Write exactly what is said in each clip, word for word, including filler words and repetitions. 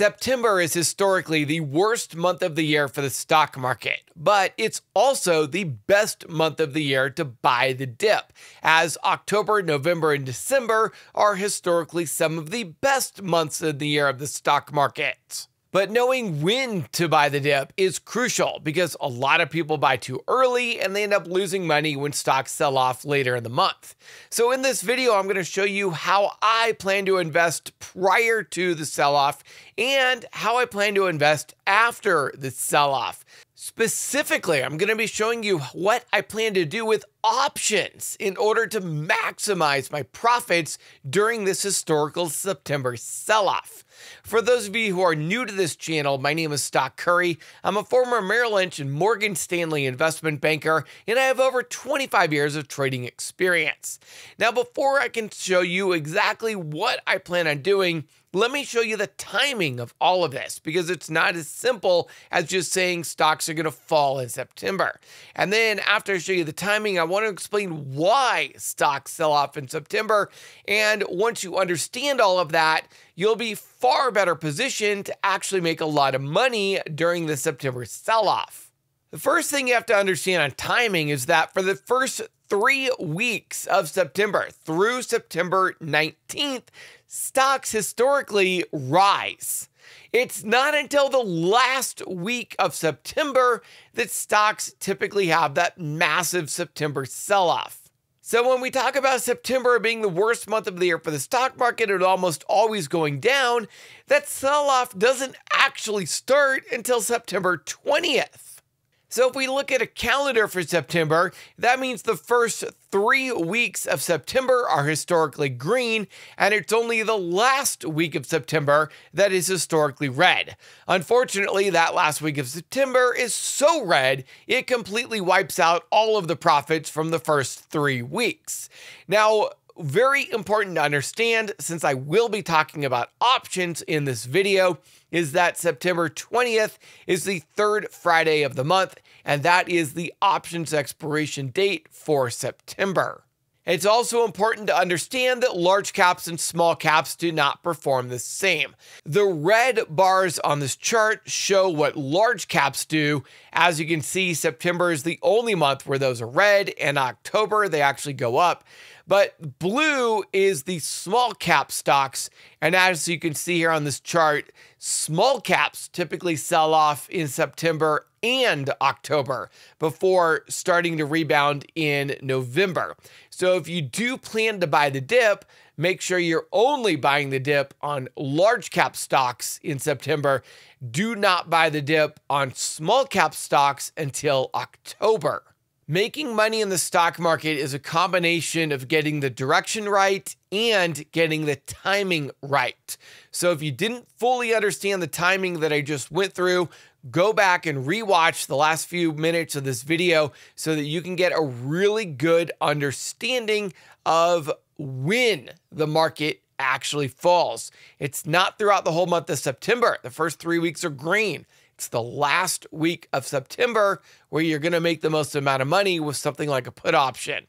September is historically the worst month of the year for the stock market, but it's also the best month of the year to buy the dip, as October, November, and December are historically some of the best months of the year of the stock market. But knowing when to buy the dip is crucial because a lot of people buy too early and they end up losing money when stocks sell off later in the month. So in this video, I'm going to show you how I plan to invest prior to the sell-off and how I plan to invest after the sell-off. Specifically, I'm going to be showing you what I plan to do with options in order to maximize my profits during this historical September sell-off. For those of you who are new to this channel, my name is Stock Curry. I'm a former Merrill Lynch and Morgan Stanley investment banker, and I have over twenty-five years of trading experience. Now, before I can show you exactly what I plan on doing, let me show you the timing of all of this, because it's not as simple as just saying stocks are going to fall in September. And then after I show you the timing, I want to explain why stocks sell off in September. And once you understand all of that, you'll be far better positioned to actually make a lot of money during the September sell-off. The first thing you have to understand on timing is that for the first three weeks of September through September nineteenth, stocks historically rise. It's not until the last week of September that stocks typically have that massive September sell-off. So when we talk about September being the worst month of the year for the stock market and almost always going down, that sell-off doesn't actually start until September twentieth. So if we look at a calendar for September, that means the first three weeks of September are historically green, and it's only the last week of September that is historically red. Unfortunately, that last week of September is so red, it completely wipes out all of the profits from the first three weeks. Now, very important to understand, since I will be talking about options in this video, is that September twentieth is the third Friday of the month, and that is the options expiration date for September. It's also important to understand that large caps and small caps do not perform the same. The red bars on this chart show what large caps do. As you can see, September is the only month where those are red, and October they actually go up. But blue is the small cap stocks, and as you can see here on this chart, small caps typically sell off in September and October before starting to rebound in November. So if you do plan to buy the dip, make sure you're only buying the dip on large cap stocks in September. Do not buy the dip on small cap stocks until October. Making money in the stock market is a combination of getting the direction right and getting the timing right. So if you didn't fully understand the timing that I just went through, go back and rewatch the last few minutes of this video so that you can get a really good understanding of when the market actually falls. It's not throughout the whole month of September. The first three weeks are green. It's the last week of September where you're going to make the most amount of money with something like a put option.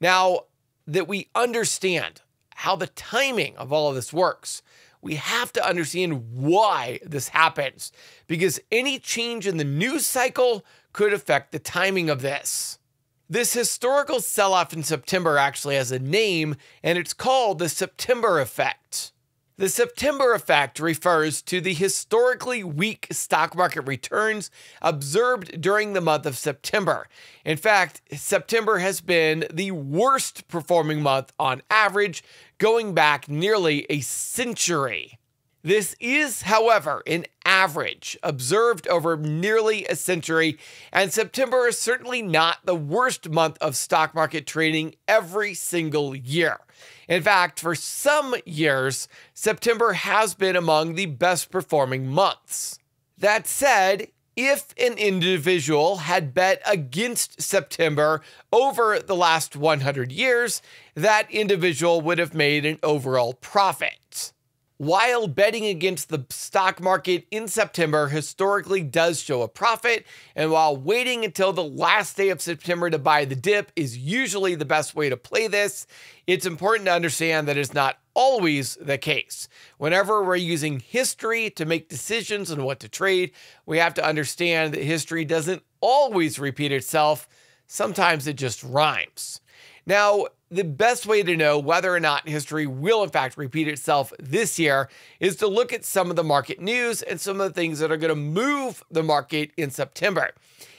Now that we understand how the timing of all of this works, we have to understand why this happens, because any change in the news cycle could affect the timing of this. This historical sell-off in September actually has a name, and it's called the September effect. The September effect refers to the historically weak stock market returns observed during the month of September. In fact, September has been the worst performing month on average, going back nearly a century. This is, however, an average observed over nearly a century, and September is certainly not the worst month of stock market trading every single year. In fact, for some years, September has been among the best performing months. That said, if an individual had bet against September over the last one hundred years, that individual would have made an overall profit. while betting against the stock market in September historically does show a profit, and while waiting until the last day of September to buy the dip is usually the best way to play this, it's important to understand that it's not always the case. Whenever we're using history to make decisions on what to trade, we have to understand that history doesn't always repeat itself. Sometimes it just rhymes. Now, the best way to know whether or not history will in fact repeat itself this year is to look at some of the market news and some of the things that are going to move the market in September.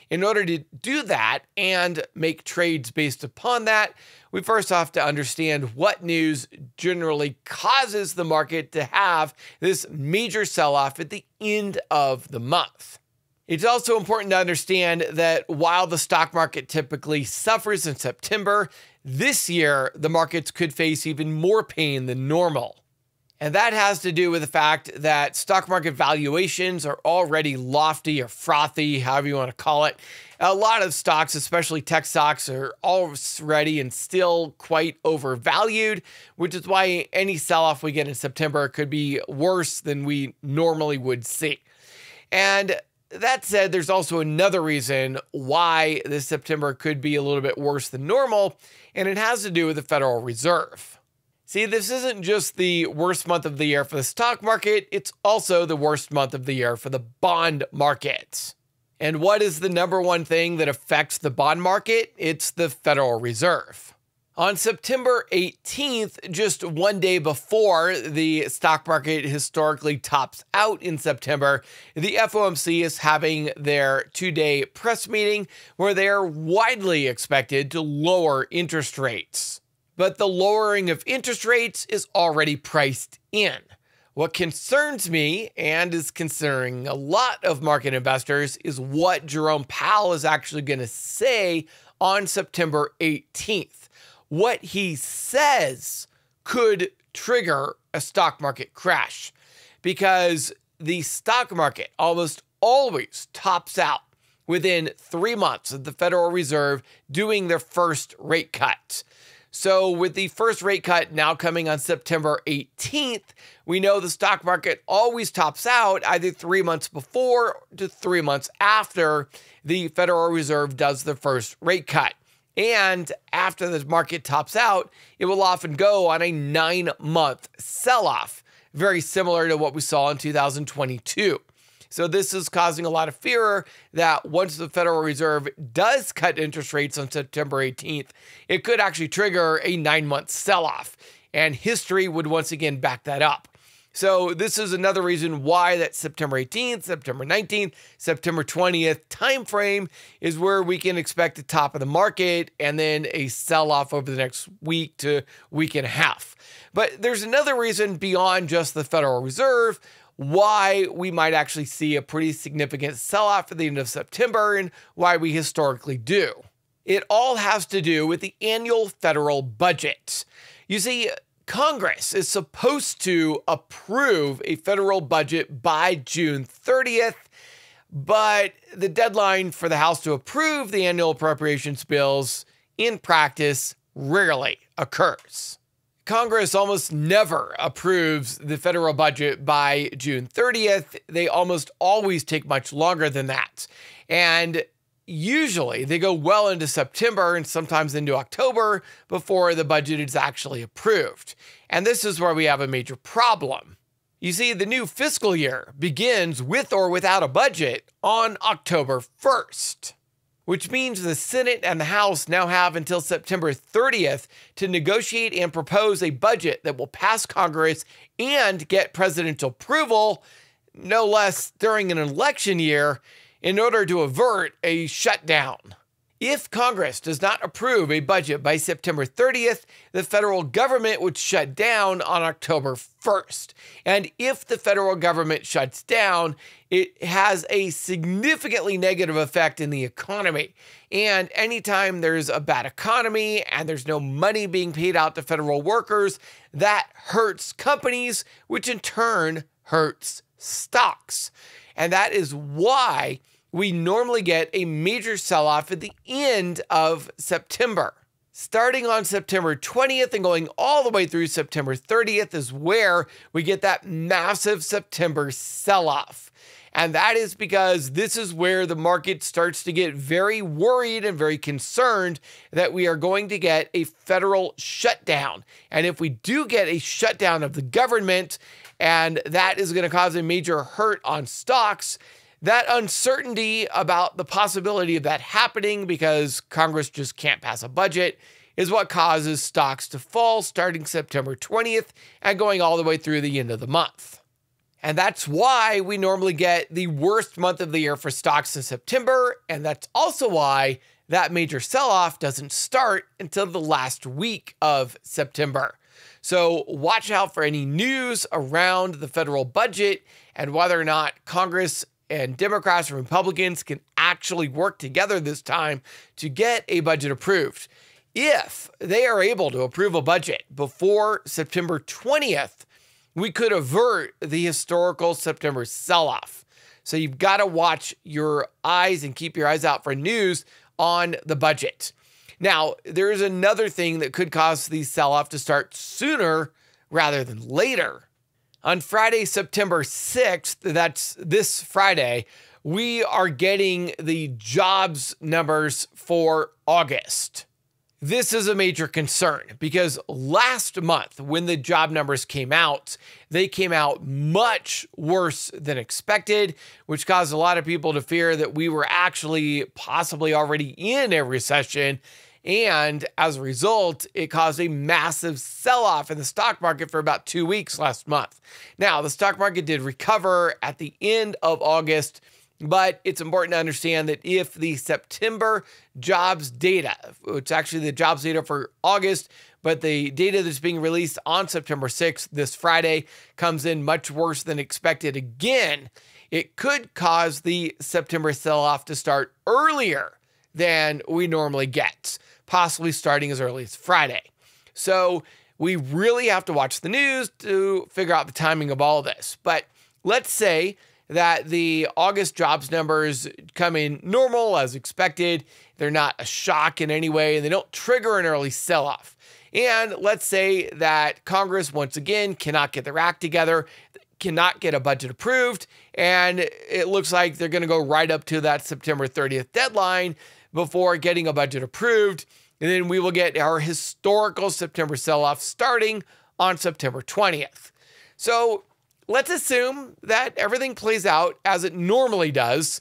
In order to do that and make trades based upon that, we first have to understand what news generally causes the market to have this major sell-off at the end of the month. It's also important to understand that while the stock market typically suffers in September, this year the markets could face even more pain than normal. And that has to do with the fact that stock market valuations are already lofty or frothy, however you want to call it. A lot of stocks, especially tech stocks, are already and still quite overvalued, which is why any sell-off we get in September could be worse than we normally would see. And that said, there's also another reason why this September could be a little bit worse than normal, and it has to do with the Federal Reserve. See, this isn't just the worst month of the year for the stock market, it's also the worst month of the year for the bond market. And what is the number one thing that affects the bond market? It's the Federal Reserve. On September eighteenth, just one day before the stock market historically tops out in September, the F O M C is having their two-day press meeting where they are widely expected to lower interest rates. But the lowering of interest rates is already priced in. What concerns me, and is concerning a lot of market investors, is what Jerome Powell is actually going to say on September eighteenth. What he says could trigger a stock market crash, because the stock market almost always tops out within three months of the Federal Reserve doing their first rate cut. So with the first rate cut now coming on September eighteenth, we know the stock market always tops out either three months before to three months after the Federal Reserve does the first rate cut. And after the market tops out, it will often go on a nine-month sell-off, very similar to what we saw in two thousand twenty-two. So this is causing a lot of fear that once the Federal Reserve does cut interest rates on September eighteenth, it could actually trigger a nine-month sell-off. And history would once again back that up. So this is another reason why that September eighteenth, September nineteenth, September twentieth timeframe is where we can expect the top of the market and then a sell-off over the next week to week and a half. But there's another reason beyond just the Federal Reserve why we might actually see a pretty significant sell-off at the end of September and why we historically do. It all has to do with the annual federal budget. You see, Congress is supposed to approve a federal budget by June thirtieth, but the deadline for the House to approve the annual appropriations bills in practice rarely occurs. Congress almost never approves the federal budget by June thirtieth. They almost always take much longer than that. And usually they go well into September and sometimes into October before the budget is actually approved. And this is where we have a major problem. You see, the new fiscal year begins with or without a budget on October first, which means the Senate and the House now have until September thirtieth to negotiate and propose a budget that will pass Congress and get presidential approval, no less during an election year, in order to avert a shutdown. If Congress does not approve a budget by September thirtieth, the federal government would shut down on October first. And if the federal government shuts down, it has a significantly negative effect in the economy. And anytime there's a bad economy and there's no money being paid out to federal workers, that hurts companies, which in turn hurts stocks. And that is why we normally get a major sell-off at the end of September. starting on September twentieth and going all the way through September thirtieth is where we get that massive September sell-off. And that is because this is where the market starts to get very worried and very concerned that we are going to get a federal shutdown. And if we do get a shutdown of the government, and that is going to cause a major hurt on stocks, that uncertainty about the possibility of that happening because Congress just can't pass a budget is what causes stocks to fall starting September twentieth and going all the way through the end of the month. And that's why we normally get the worst month of the year for stocks in September, and that's also why that major sell-off doesn't start until the last week of September. So watch out for any news around the federal budget and whether or not Congress and Democrats and Republicans can actually work together this time to get a budget approved. If they are able to approve a budget before September twentieth, we could avert the historical September sell-off. So you've got to watch your eyes and keep your eyes out for news on the budget. Now, there is another thing that could cause the sell-off to start sooner rather than later. On Friday, September sixth, that's this Friday, we are getting the jobs numbers for August. This is a major concern because last month when the job numbers came out, they came out much worse than expected, which caused a lot of people to fear that we were actually possibly already in a recession. And as a result, it caused a massive sell-off in the stock market for about two weeks last month. Now, the stock market did recover at the end of August, but it's important to understand that if the September jobs data, it's actually the jobs data for August, but the data that's being released on September sixth, this Friday, comes in much worse than expected again, it could cause the September sell-off to start earlier than we normally get, possibly starting as early as Friday. So we really have to watch the news to figure out the timing of all this. But let's say that the August jobs numbers come in normal as expected. They're not a shock in any way, and they don't trigger an early sell-off. And let's say that Congress, once again, cannot get their act together, cannot get a budget approved, and it looks like they're going to go right up to that September thirtieth deadline before getting a budget approved. And then we will get our historical September sell-off starting on September twentieth. So let's assume that everything plays out as it normally does.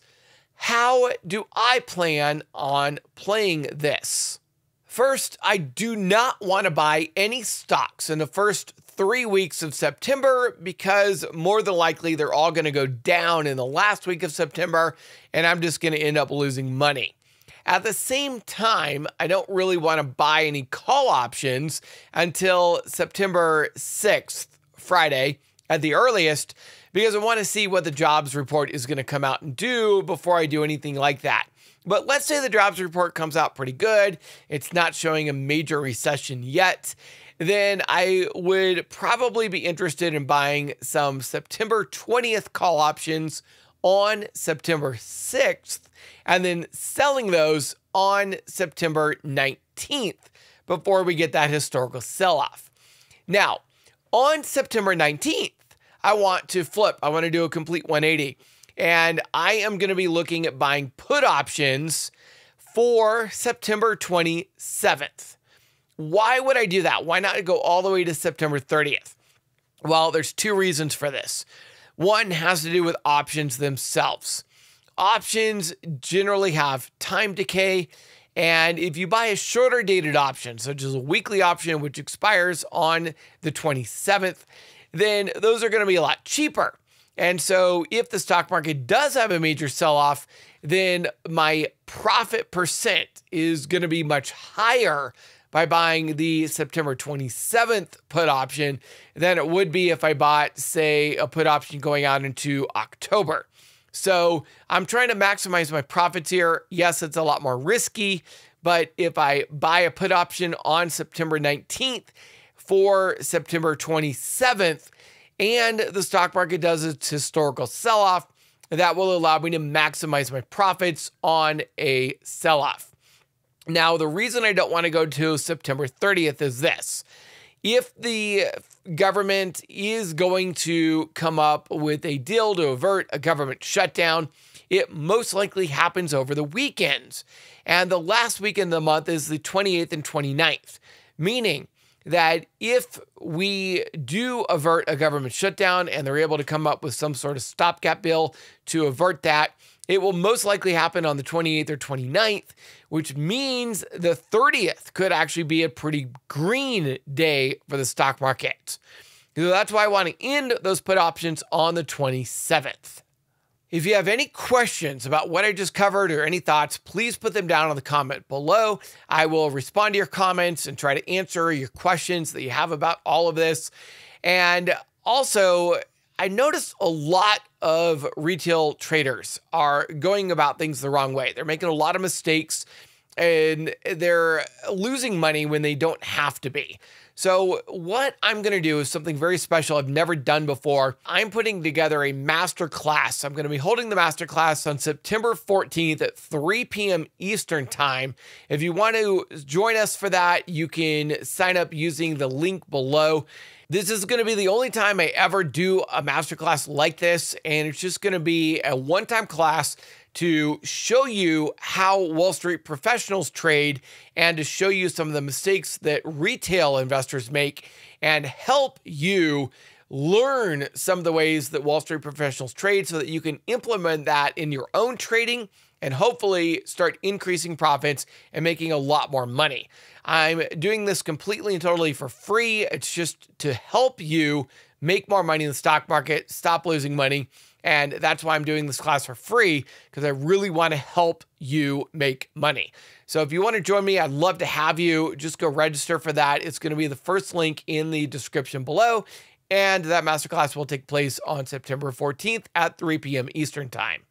How do I plan on playing this? First, I do not want to buy any stocks in the first three weeks of September because more than likely they're all going to go down in the last week of September, and I'm just going to end up losing money. At the same time, I don't really want to buy any call options until September sixth, Friday, at the earliest, because I want to see what the jobs report is going to come out and do before I do anything like that. But let's say the jobs report comes out pretty good. It's not showing a major recession yet. Then I would probably be interested in buying some September twentieth call options on September sixth and then selling those on September nineteenth before we get that historical sell-off. Now, on September nineteenth, I want to flip. I want to do a complete one eighty. And I am going to be looking at buying put options for September twenty-seventh. Why would I do that? Why not go all the way to September thirtieth? Well, there's two reasons for this. One has to do with options themselves. Options generally have time decay. And if you buy a shorter dated option, such as a weekly option, which expires on the twenty-seventh, then those are going to be a lot cheaper. And so if the stock market does have a major sell-off, then my profit percent is going to be much higher by buying the September twenty-seventh put option than it would be if I bought, say, a put option going out into October. So I'm trying to maximize my profits here. Yes, it's a lot more risky, but if I buy a put option on September nineteenth for September twenty-seventh and the stock market does its historical sell-off, that will allow me to maximize my profits on a sell-off. Now, the reason I don't want to go to September thirtieth is this. If the government is going to come up with a deal to avert a government shutdown, it most likely happens over the weekends. And the last weekend of the month is the twenty-eighth and twenty-ninth, meaning that if we do avert a government shutdown and they're able to come up with some sort of stopgap bill to avert that, it will most likely happen on the twenty-eighth or twenty-ninth, which means the thirtieth could actually be a pretty green day for the stock market. So that's why I want to end those put options on the twenty-seventh. If you have any questions about what I just covered or any thoughts, please put them down in the comment below. I will respond to your comments and try to answer your questions that you have about all of this. And also, I noticed a lot of retail traders are going about things the wrong way. They're making a lot of mistakes and they're losing money when they don't have to be. So what I'm going to do is something very special I've never done before. I'm putting together a masterclass. I'm going to be holding the masterclass on September fourteenth at three p m Eastern time. If you want to join us for that, you can sign up using the link below. This is going to be the only time I ever do a masterclass like this, and it's just going to be a one-time class to show you how Wall Street professionals trade and to show you some of the mistakes that retail investors make and help you learn some of the ways that Wall Street professionals trade so that you can implement that in your own trading and hopefully start increasing profits and making a lot more money. I'm doing this completely and totally for free. It's just to help you make more money in the stock market, stop losing money. And that's why I'm doing this class for free, because I really want to help you make money. So if you want to join me, I'd love to have you. Just go register for that. It's going to be the first link in the description below. And that masterclass will take place on September fourteenth at three p m Eastern time.